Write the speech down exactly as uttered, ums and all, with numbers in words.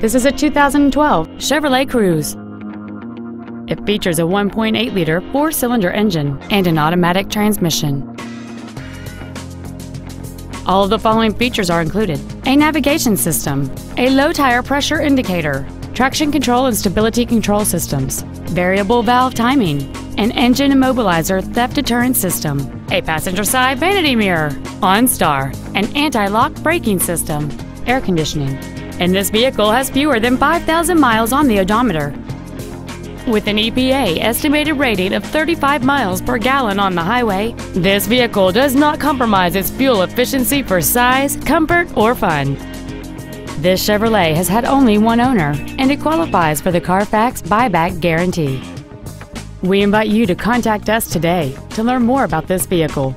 This is a two thousand twelve Chevrolet Cruze. It features a one point eight liter four-cylinder engine and an automatic transmission. All of the following features are included: a navigation system, a low tire pressure indicator, traction control and stability control systems, variable valve timing, an engine immobilizer theft deterrent system, a passenger side vanity mirror, OnStar, an anti-lock braking system, air conditioning. And this vehicle has fewer than five thousand miles on the odometer. With an E P A estimated rating of thirty-five miles per gallon on the highway, this vehicle does not compromise its fuel efficiency for size, comfort, or fun. This Chevrolet has had only one owner, and it qualifies for the Carfax buyback guarantee. We invite you to contact us today to learn more about this vehicle.